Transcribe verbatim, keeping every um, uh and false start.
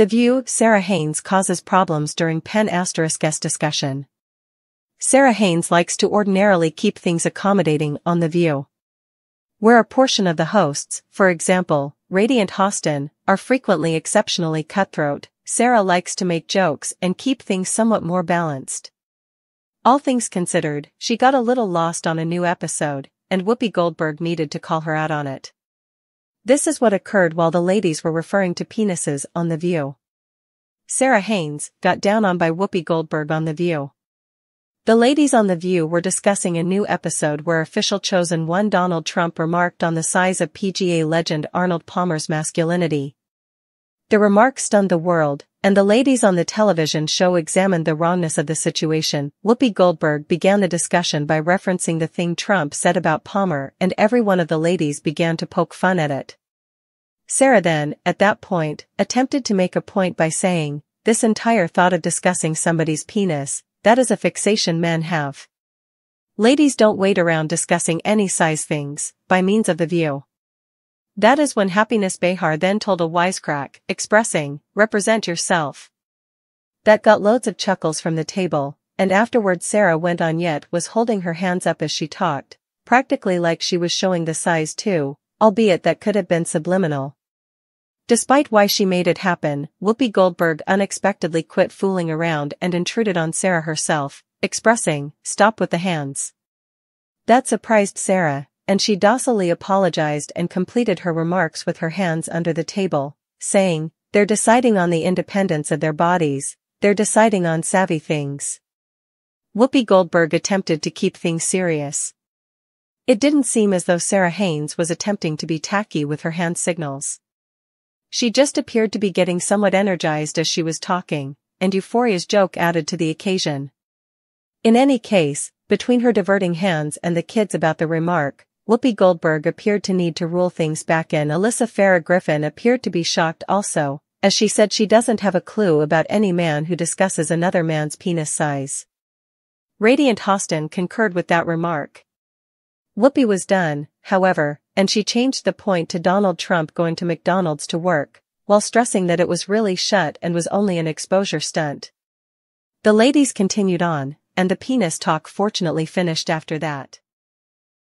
The View, Sara Haines causes problems during Penn****s discussion. Sara Haines likes to ordinarily keep things accommodating on The View, where a portion of the hosts, for example, Radiant Hostin, are frequently exceptionally cutthroat. Sara likes to make jokes and keep things somewhat more balanced. All things considered, she got a little lost on a new episode, and Whoopi Goldberg needed to call her out on it. This is what occurred while the ladies were referring to penises on The View. Sara Haines got down on by Whoopi Goldberg on The View. The ladies on The View were discussing a new episode where official chosen one Donald Trump remarked on the size of P G A legend Arnold Palmer's masculinity. The remark stunned the world, and the ladies on the television show examined the wrongness of the situation. Whoopi Goldberg began the discussion by referencing the thing Trump said about Palmer, and every one of the ladies began to poke fun at it. Sara then, at that point, attempted to make a point by saying, "This entire thought of discussing somebody's penis, that is a fixation men have. Ladies don't wait around discussing any size things, by means of The View." That is when Happiness Behar then told a wisecrack, expressing, "Represent yourself." That got loads of chuckles from the table, and afterward Sara went on yet was holding her hands up as she talked, practically like she was showing the size too, albeit that could have been subliminal. Despite why she made it happen, Whoopi Goldberg unexpectedly quit fooling around and intruded on Sara herself, expressing, "Stop with the hands." That surprised Sara, and she docilely apologized and completed her remarks with her hands under the table, saying, "They're deciding on the independence of their bodies, they're deciding on savvy things." Whoopi Goldberg attempted to keep things serious. It didn't seem as though Sara Haines was attempting to be tacky with her hand signals. She just appeared to be getting somewhat energized as she was talking, and Euphoria's joke added to the occasion. In any case, between her diverting hands and the kids about the remark, Whoopi Goldberg appeared to need to rule things back in. Alyssa Farah Griffin appeared to be shocked also, as she said she doesn't have a clue about any man who discusses another man's penis size. Radiant Hostin concurred with that remark. Whoopi was done, however, and she changed the point to Donald Trump going to McDonald's to work, while stressing that it was really shut and was only an exposure stunt. The ladies continued on, and the penis talk fortunately finished after that.